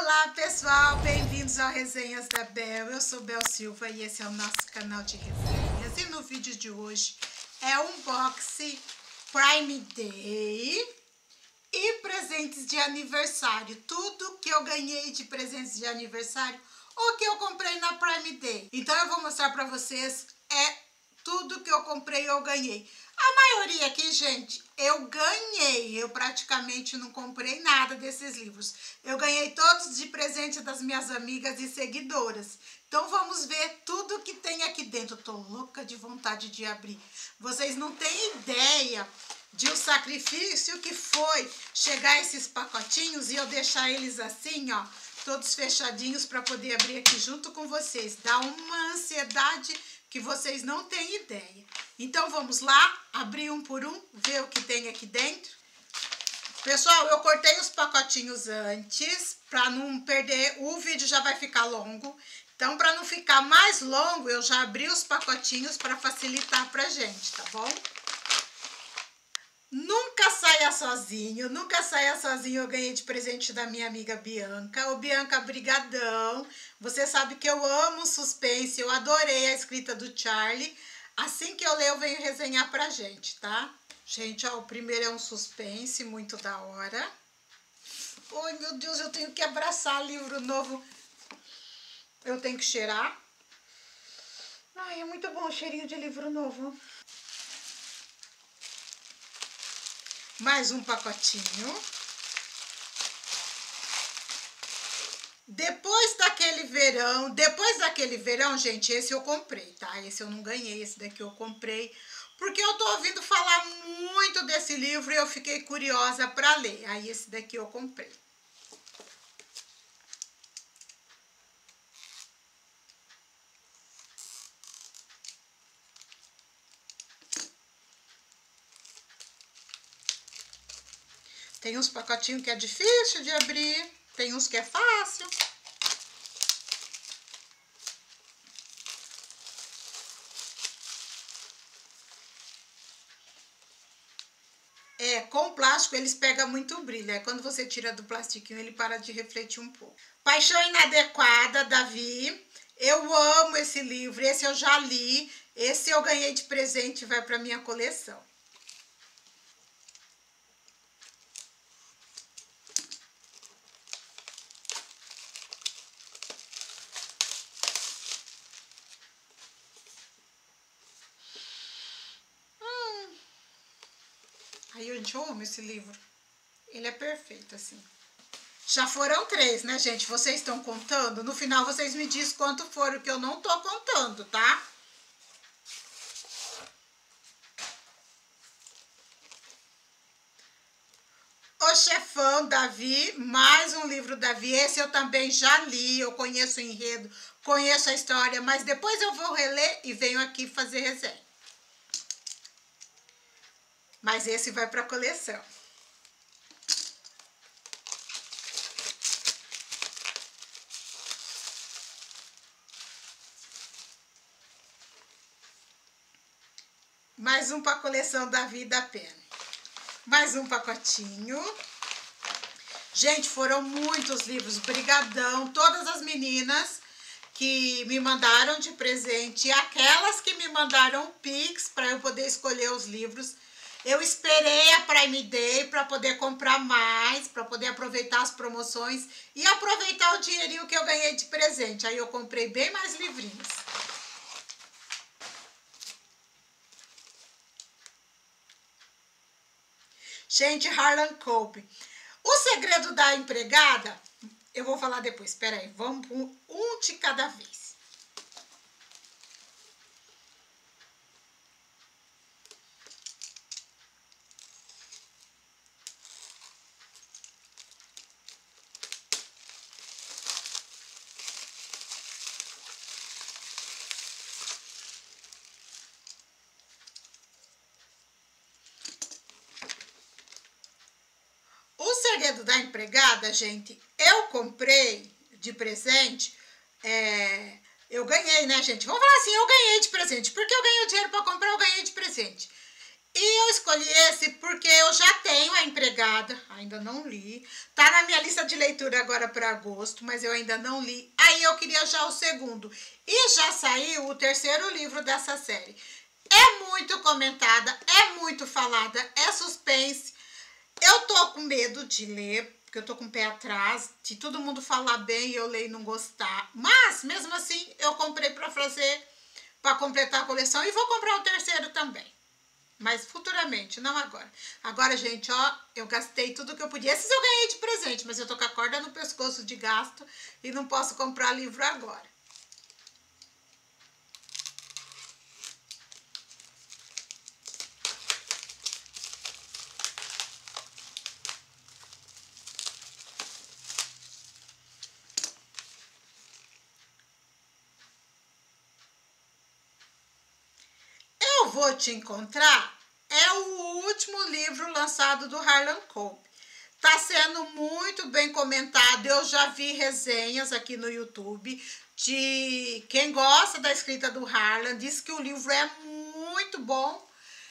Olá pessoal, bem-vindos ao Resenhas da Bell. Eu sou Bel Silva e esse é o nosso canal de resenhas. E no vídeo de hoje é um box Prime Day e presentes de aniversário. Tudo que eu ganhei de presentes de aniversário ou que eu comprei na Prime Day. Então eu vou mostrar pra vocês tudo que eu comprei ou ganhei. A maioria aqui, gente, eu ganhei. Eu praticamente não comprei nada desses livros. Eu ganhei todos de presente das minhas amigas e seguidoras. Então vamos ver tudo que tem aqui dentro. Eu tô louca de vontade de abrir. Vocês não têm ideia de um sacrifício que foi chegar esses pacotinhos e eu deixar eles assim, ó, todos fechadinhos para poder abrir aqui junto com vocês. Dá uma ansiedade que vocês não têm ideia. Então vamos lá, abrir um por um, ver o que tem aqui dentro. Pessoal, eu cortei os pacotinhos antes, para não perder, o vídeo já vai ficar longo. Então, para não ficar mais longo, eu já abri os pacotinhos para facilitar pra gente, tá bom? Nunca saia sozinho, nunca saia sozinho. Eu ganhei de presente da minha amiga Bianca. Ô Bianca, brigadão. Você sabe que eu amo suspense, eu adorei a escrita do Charlie. Assim que eu ler, eu venho resenhar pra gente, tá? Gente, ó, o primeiro é um suspense, muito da hora. Ai, meu Deus, eu tenho que abraçar livro novo. Eu tenho que cheirar. Ai, é muito bom o cheirinho de livro novo. Mais um pacotinho. Depois daquele verão, gente, esse eu comprei, tá? Esse eu não ganhei, esse daqui eu comprei. Porque eu tô ouvindo falar muito desse livro e eu fiquei curiosa pra ler. Aí esse daqui eu comprei. Tem uns pacotinhos que é difícil de abrir, tem uns que é fácil. É, com o plástico eles pegam muito brilho, aí quando você tira do plastiquinho ele para de refletir um pouco. Paixão Inadequada, Davi. Eu amo esse livro, esse eu já li, esse eu ganhei de presente e vai para minha coleção. Aí eu amo esse livro. Ele é perfeito, assim. Já foram 3, né, gente? Vocês estão contando? No final, vocês me dizem quanto foram, que eu não tô contando, tá? O Chefão, Davi. Mais um livro, Davi. Esse eu também já li. Eu conheço o enredo, conheço a história. Mas depois eu vou reler e venho aqui fazer resenha. Mas esse vai para a coleção. Mais um para a coleção da vida pena. Mais um pacotinho. Gente, foram muitos livros. Brigadão. Todas as meninas que me mandaram de presente. E aquelas que me mandaram o Pix para eu poder escolher os livros. Eu esperei a Prime Day para poder comprar mais, para poder aproveitar as promoções e aproveitar o dinheirinho que eu ganhei de presente. Aí eu comprei bem mais livrinhos. Gente, Harlan Coben. O Segredo da Empregada, eu vou falar depois. Espera aí, vamos um de cada vez. Segredo da Empregada, gente, eu comprei de presente, eu ganhei, né, gente? Vamos falar assim, eu ganhei de presente, porque eu ganhei o dinheiro para comprar, eu ganhei de presente. E eu escolhi esse porque eu já tenho A Empregada, ainda não li. Tá na minha lista de leitura agora para agosto, mas eu ainda não li. Aí eu queria já o segundo. E já saiu o terceiro livro dessa série. É muito comentada, é muito falada, é suspense. Eu tô com medo de ler, porque eu tô com o pé atrás, de todo mundo falar bem e eu ler e não gostar. Mas, mesmo assim, eu comprei pra fazer, pra completar a coleção. E vou comprar o terceiro também. Mas futuramente, não agora. Agora, gente, ó, eu gastei tudo que eu podia. Esses eu ganhei de presente, mas eu tô com a corda no pescoço de gasto e não posso comprar livro agora. Vou Te Encontrar é o último livro lançado do Harlan Coben. Tá sendo muito bem comentado. Eu já vi resenhas aqui no YouTube de quem gosta da escrita do Harlan. Diz que o livro é muito bom.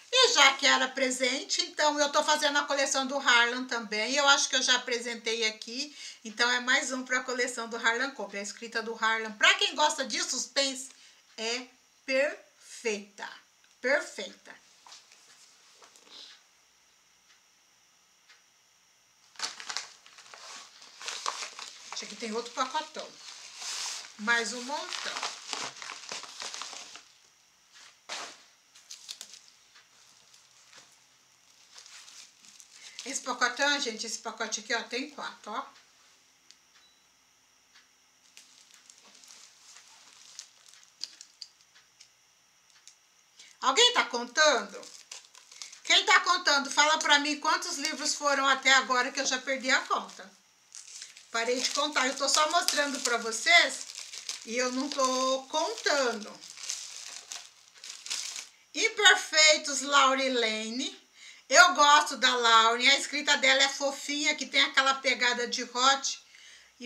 E já que era presente, então eu tô fazendo a coleção do Harlan também. Eu acho que eu já apresentei aqui. Então é mais um para a coleção do Harlan Coben. A escrita do Harlan, para quem gosta de suspense, é perfeita. Perfeita. Esse aqui tem outro pacotão. Mais um montão. Esse pacotão, gente, esse pacote aqui, ó, tem 4, ó. Alguém tá contando? Quem tá contando, fala pra mim quantos livros foram até agora, que eu já perdi a conta. Parei de contar, eu tô só mostrando pra vocês e eu não tô contando. Imperfeitos, Lauren Lane. Eu gosto da Lauren, a escrita dela é fofinha, que tem aquela pegada de hot.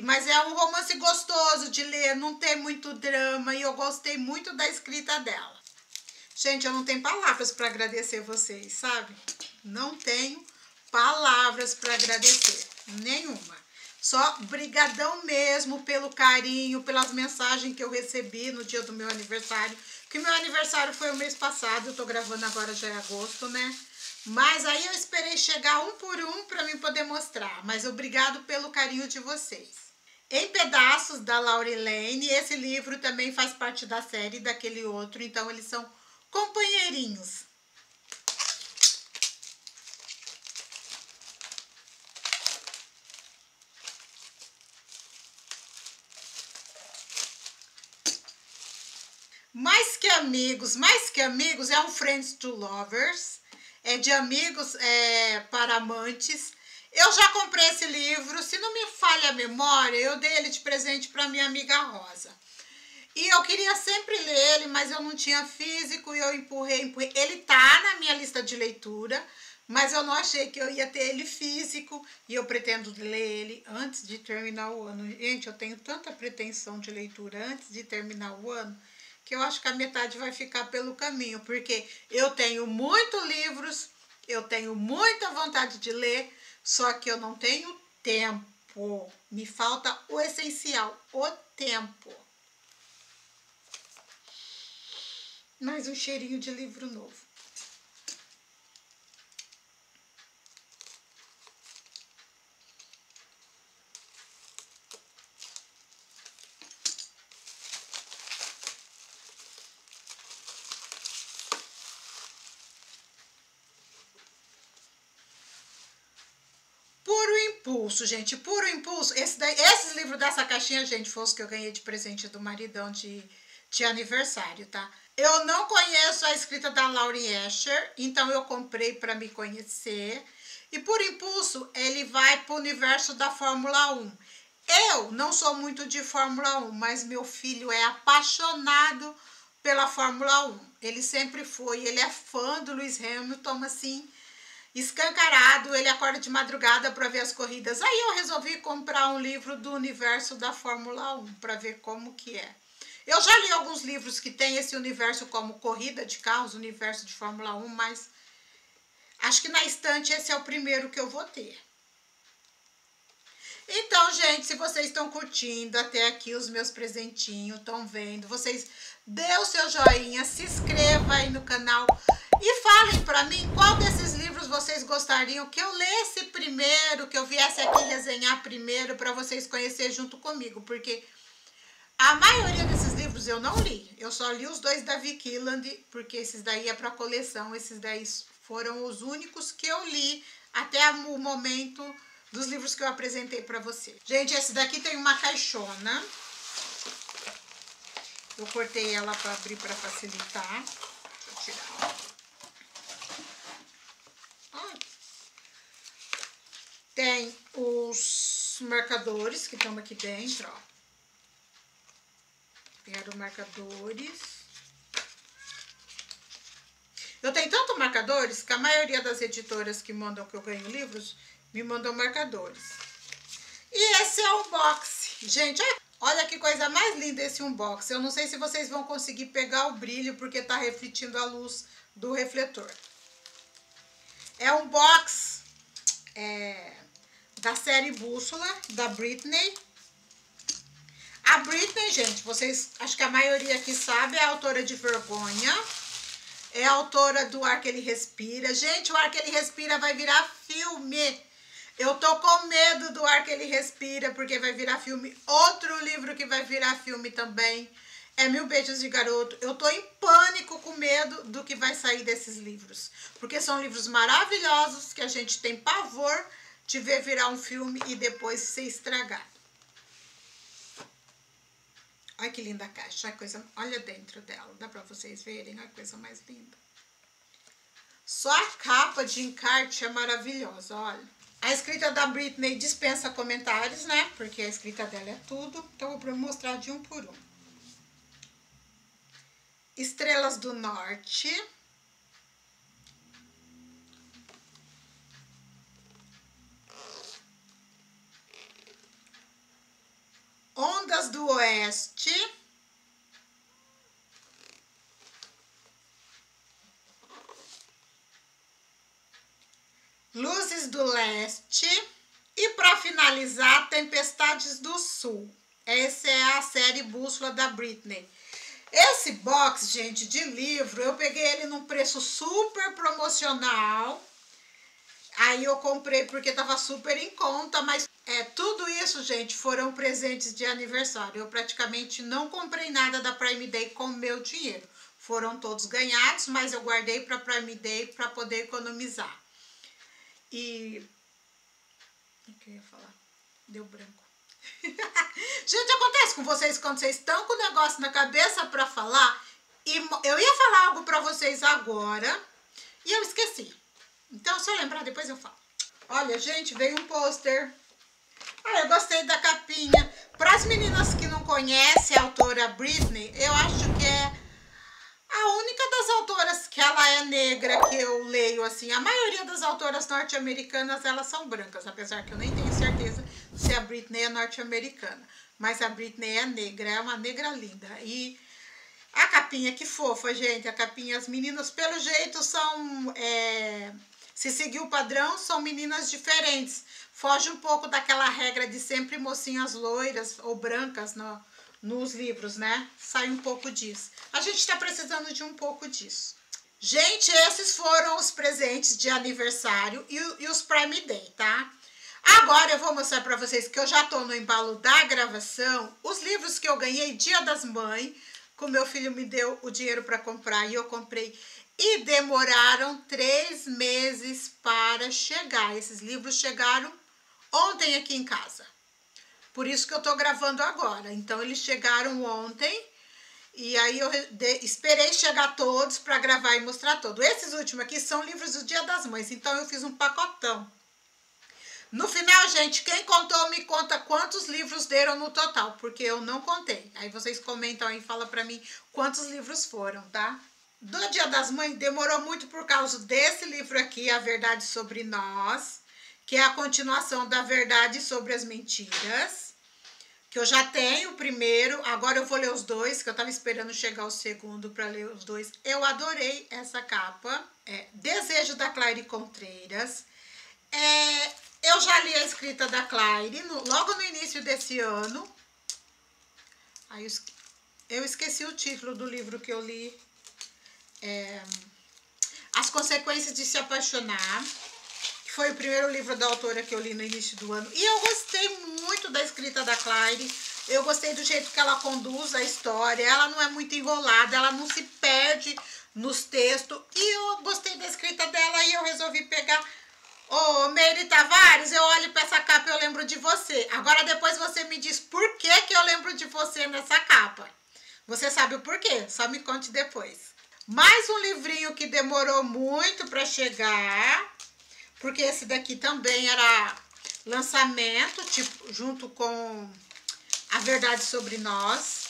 Mas é um romance gostoso de ler, não tem muito drama e eu gostei muito da escrita dela. Gente, eu não tenho palavras para agradecer vocês, sabe? Não tenho palavras para agradecer, nenhuma. Só brigadão mesmo pelo carinho, pelas mensagens que eu recebi no dia do meu aniversário. Porque meu aniversário foi o mês passado, eu tô gravando agora já em agosto, né? Mas aí eu esperei chegar um por um para mim poder mostrar. Mas obrigado pelo carinho de vocês. Em Pedaços, da Lauren Lane. Esse livro também faz parte da série daquele outro, então eles são companheirinhos. Mais que amigos é um Friends to Lovers, é de amigos para amantes. Eu já comprei esse livro, se não me falha a memória, eu dei ele de presente para minha amiga Rosa. E eu queria sempre ler ele, mas eu não tinha físico e eu empurrei. Ele tá na minha lista de leitura, mas eu não achei que eu ia ter ele físico. E eu pretendo ler ele antes de terminar o ano. Gente, eu tenho tanta pretensão de leitura antes de terminar o ano, que eu acho que a metade vai ficar pelo caminho. Porque eu tenho muitos livros, eu tenho muita vontade de ler, só que eu não tenho tempo. Me falta o essencial, o tempo. Mais um cheirinho de livro novo. Puro Impulso, gente. Puro Impulso. Esses livros dessa caixinha, gente, foi os que eu ganhei de presente do maridão de aniversário, tá? Eu não conheço a escrita da Lauren Asher, então eu comprei para me conhecer. E Por Impulso, ele vai pro universo da Fórmula 1. Eu não sou muito de Fórmula 1, mas meu filho é apaixonado pela Fórmula 1. Ele sempre foi, ele é fã do Lewis Hamilton, assim, escancarado. Ele acorda de madrugada para ver as corridas. Aí eu resolvi comprar um livro do universo da Fórmula 1 para ver como que é. Eu já li alguns livros que tem esse universo como corrida de carros, universo de Fórmula 1, mas Acho que na estante esse é o primeiro que eu vou ter. Então, gente, se vocês estão curtindo até aqui os meus presentinhos, estão vendo, vocês dê o seu joinha, se inscreva aí no canal e falem pra mim qual desses livros vocês gostariam que eu lesse primeiro, que eu viesse aqui resenhar primeiro pra vocês conhecerem junto comigo, porque a maioria desses livros eu não li, eu só li os dois da Vicky Land, porque esses daí é pra coleção, esses daí foram os únicos que eu li até o momento dos livros que eu apresentei pra você. Gente, esse daqui tem uma caixona. Eu cortei ela pra abrir pra facilitar. Deixa eu tirar. Ó. Tem os marcadores que estão aqui dentro, ó. Pegaram marcadores. Eu tenho tanto marcadores que a maioria das editoras que mandam que eu ganho livros me mandou marcadores. E esse é o unboxing. Gente, olha que coisa mais linda esse unboxing. Eu não sei se vocês vão conseguir pegar o brilho, porque tá refletindo a luz do refletor. É um box da série Bússola, da Brittainy. A Brittainy, gente, vocês, acho que a maioria aqui sabe, é a autora de Vergonha. É a autora do Ar Que Ele Respira. Gente, o Ar Que Ele Respira vai virar filme. Eu tô com medo do Ar Que Ele Respira, porque vai virar filme. Outro livro que vai virar filme também é Mil Beijos de Garoto. Eu tô em pânico, com medo do que vai sair desses livros. Porque são livros maravilhosos que a gente tem pavor de ver virar um filme e depois ser estragado. Olha que linda a caixa. A coisa, olha dentro dela. Dá pra vocês verem a coisa mais linda. Só a capa de encarte é maravilhosa, olha. A escrita da Brittainy dispensa comentários, né? Porque a escrita dela é tudo. Então, eu vou mostrar de um por um. Estrelas do Norte. Ondas do Oeste. Luzes do Leste. E para finalizar, Tempestades do Sul. Essa é a série Bússola da Brittainy. Esse box, gente, de livro, eu peguei ele num preço super promocional. Aí eu comprei porque tava super em conta, mas tudo isso, gente, foram presentes de aniversário. Eu praticamente não comprei nada da Prime Day com meu dinheiro. Foram todos ganhados, mas eu guardei para Prime Day para poder economizar. E o que eu ia falar? Deu branco. Gente, acontece com vocês quando vocês estão com o negócio na cabeça pra falar. E eu ia falar algo pra vocês agora e eu esqueci. Então, se eu lembrar, depois eu falo. Olha, gente, veio um pôster. Ah, eu gostei da capinha. Para as meninas que não conhecem a autora Brittainy, eu acho que é a única das autoras que ela é negra que eu leio, assim. A maioria das autoras norte-americanas, elas são brancas, apesar que eu nem tenho certeza se a Brittainy é norte-americana. Mas a Brittainy é negra, é uma negra linda. E a capinha, que fofa, gente. A capinha, as meninas, pelo jeito, são... se seguir o padrão, são meninas diferentes. Foge um pouco daquela regra de sempre mocinhas loiras ou brancas, não... nos livros, né? Sai um pouco disso. A gente tá precisando de um pouco disso. Gente, esses foram os presentes de aniversário e os Prime Day, tá? Agora eu vou mostrar pra vocês que eu já tô no embalo da gravação. Os livros que eu ganhei Dia das Mães, que o meu filho me deu o dinheiro pra comprar e eu comprei. E demoraram 3 meses para chegar. Esses livros chegaram ontem aqui em casa. Por isso que eu tô gravando agora. Então, eles chegaram ontem. E aí, eu esperei chegar todos pra gravar e mostrar todos. Esses últimos aqui são livros do Dia das Mães. Então, eu fiz um pacotão. No final, gente, quem contou, me conta quantos livros deram no total. Porque eu não contei. Aí, vocês comentam aí e falam pra mim quantos livros foram, tá? Do Dia das Mães, demorou muito por causa desse livro aqui, A Verdade Sobre Nós, que é a continuação da Verdade Sobre as Mentiras. que eu já tenho o primeiro, agora eu vou ler os dois, que eu tava esperando chegar o segundo para ler os dois. Eu adorei essa capa, Desejo da Claire Contreiras. Eu já li a escrita da Claire logo no início desse ano. Aí eu esqueci o título do livro que eu li. As Consequências de Se Apaixonar, que foi o primeiro livro da autora que eu li no início do ano. E eu gostei muito da escrita da Claire. Eu gostei do jeito que ela conduz a história. Ela não é muito enrolada, ela não se perde nos textos. E eu gostei da escrita dela e eu resolvi pegar... Ô, Meire Tavares, eu olho pra essa capa e eu lembro de você. Agora depois você me diz por que que eu lembro de você nessa capa. Você sabe o porquê, só me conte depois. Mais um livrinho que demorou muito pra chegar, porque esse daqui também era lançamento, tipo, junto com A Verdade Sobre Nós.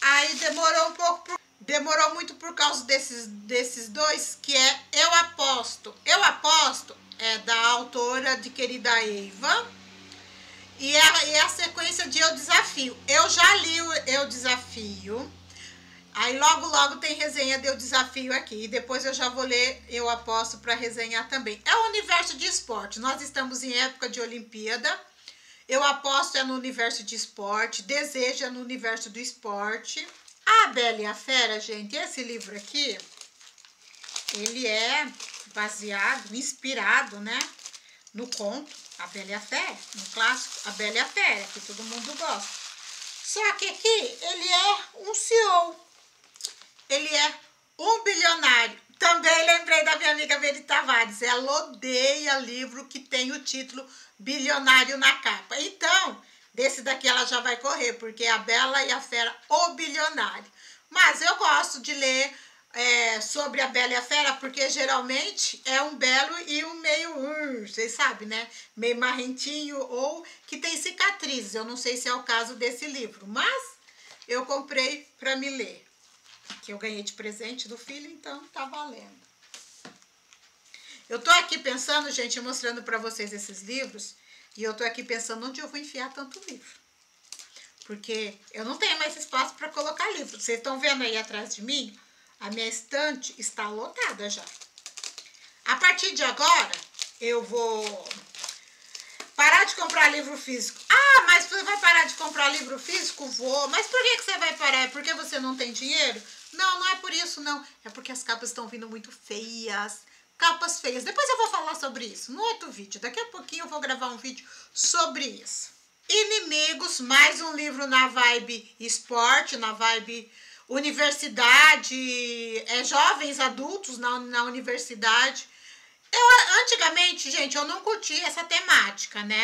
Aí demorou um pouco demorou muito por causa desses dois, que é Eu Aposto. Eu Aposto é da autora de Querida Eva, e a sequência de Eu Desafio. Eu já li o Eu Desafio, aí logo logo tem resenha de Eu Desafio aqui, e depois eu já vou ler Eu Aposto para resenhar também. É o universo de esporte, nós estamos em época de Olimpíada, Eu Aposto é no universo de esporte, Desejo é no universo do esporte. A Bela e a Fera, gente, esse livro aqui, ele é baseado, inspirado, né, no conto A Bela e a Fera, no clássico A Bela e a Fera, que todo mundo gosta. Só que aqui ele é um CEO, ele é um bilionário. Também lembrei da minha amiga Meire Tavares, ela odeia livro que tem o título bilionário na capa. Então... desse daqui ela já vai correr, porque é A Bela e a Fera, o bilionário. Mas eu gosto de ler sobre A Bela e a Fera, porque geralmente é um belo e um meio, vocês sabem, né? Meio marrentinho ou que tem cicatrizes. Eu não sei se é o caso desse livro, mas eu comprei para me ler. Que eu ganhei de presente do filho, então tá valendo. Eu tô aqui pensando, gente, mostrando para vocês esses livros... E eu tô aqui pensando onde eu vou enfiar tanto livro. Porque eu não tenho mais espaço para colocar livro. Vocês estão vendo aí atrás de mim? A minha estante está lotada já. A partir de agora, eu vou parar de comprar livro físico. Ah, mas você vai parar de comprar livro físico? Vou. Mas por que você vai parar? É porque você não tem dinheiro? Não, não é por isso, não. É porque as capas estão vindo muito feias. Capas feias. Depois eu vou falar sobre isso no outro vídeo. Daqui a pouquinho eu vou gravar um vídeo sobre isso. Inimigos, mais um livro na vibe esporte, na vibe universidade, jovens adultos na universidade. Eu, antigamente, gente, eu não curti essa temática, né?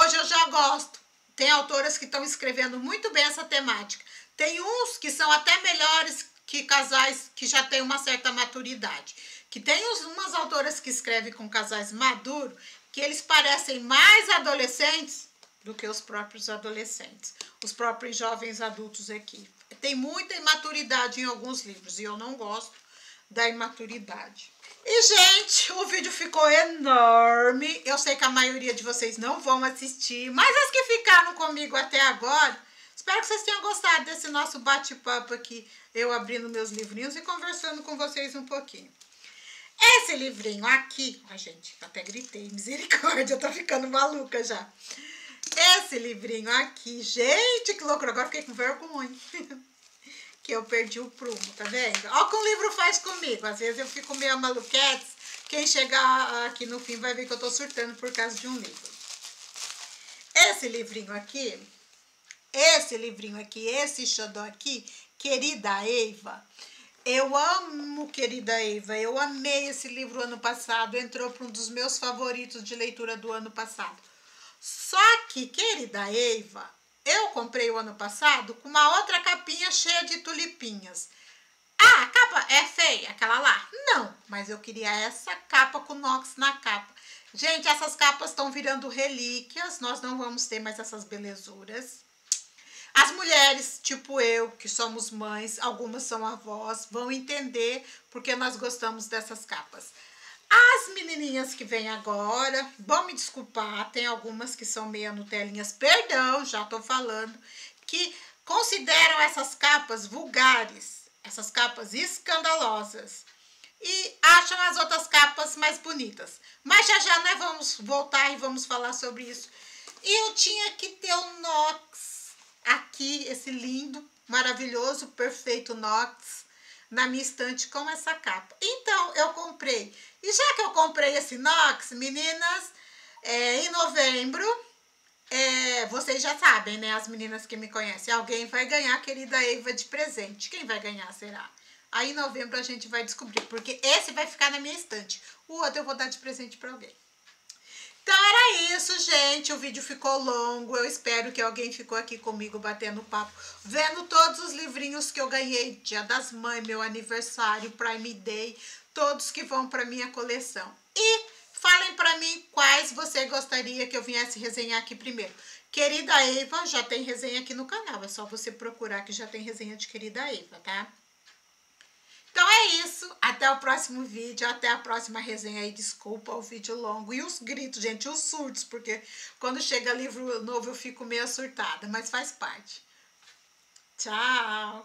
Hoje eu já gosto. Tem autoras que estão escrevendo muito bem essa temática. Tem uns que são até melhores que casais que já têm uma certa maturidade. Que tem umas autoras que escrevem com casais maduros, que eles parecem mais adolescentes do que os próprios adolescentes, os próprios jovens adultos aqui. Tem muita imaturidade em alguns livros, e eu não gosto da imaturidade. E, gente, o vídeo ficou enorme. Eu sei que a maioria de vocês não vão assistir, mas as que ficaram comigo até agora, espero que vocês tenham gostado desse nosso bate-papo aqui, eu abrindo meus livrinhos e conversando com vocês um pouquinho. Esse livrinho aqui... Ai, gente, até gritei, misericórdia, eu tô ficando maluca já. Esse livrinho aqui, gente, que loucura, agora fiquei com vergonha. Que eu perdi o prumo, tá vendo? Olha o que um livro faz comigo, às vezes eu fico meio maluquete. Quem chegar aqui no fim vai ver que eu tô surtando por causa de um livro. Esse livrinho aqui, esse xodó aqui, Querida Eva... Eu amo Querida Eva, eu amei esse livro ano passado, entrou para um dos meus favoritos de leitura do ano passado. Só que Querida Eva, eu comprei o ano passado com uma outra capinha cheia de tulipinhas. Ah, a capa é feia, aquela lá? Não, mas eu queria essa capa com nox na capa. Gente, essas capas estão virando relíquias, nós não vamos ter mais essas belezuras. As mulheres, tipo eu, que somos mães, algumas são avós, vão entender porque nós gostamos dessas capas. As menininhas que vêm agora vão me desculpar, tem algumas que são meia nutelinhas, perdão, já tô falando, que consideram essas capas vulgares, essas capas escandalosas e acham as outras capas mais bonitas. Mas já já nós vamos voltar e vamos falar sobre isso. E eu tinha que ter um Nox aqui, esse lindo, maravilhoso, perfeito Nox na minha estante com essa capa. Então eu comprei. E já que eu comprei esse Nox, meninas, em novembro, vocês já sabem, né? As meninas que me conhecem, alguém vai ganhar a querida Eva de presente. Quem vai ganhar será? Aí em novembro a gente vai descobrir, porque esse vai ficar na minha estante. O outro eu vou dar de presente para alguém. Então era isso, gente. O vídeo ficou longo. Eu espero que alguém ficou aqui comigo batendo papo, vendo todos os livrinhos que eu ganhei. Dia das Mães, meu aniversário, Prime Day, todos que vão para minha coleção. E falem para mim quais você gostaria que eu viesse resenhar aqui primeiro. Querida Eva, já tem resenha aqui no canal. É só você procurar que já tem resenha de Querida Eva, tá? Então é isso, até o próximo vídeo, até a próxima resenha aí, desculpa o vídeo longo e os gritos, gente, os surtos, porque quando chega livro novo eu fico meio surtada, mas faz parte. Tchau!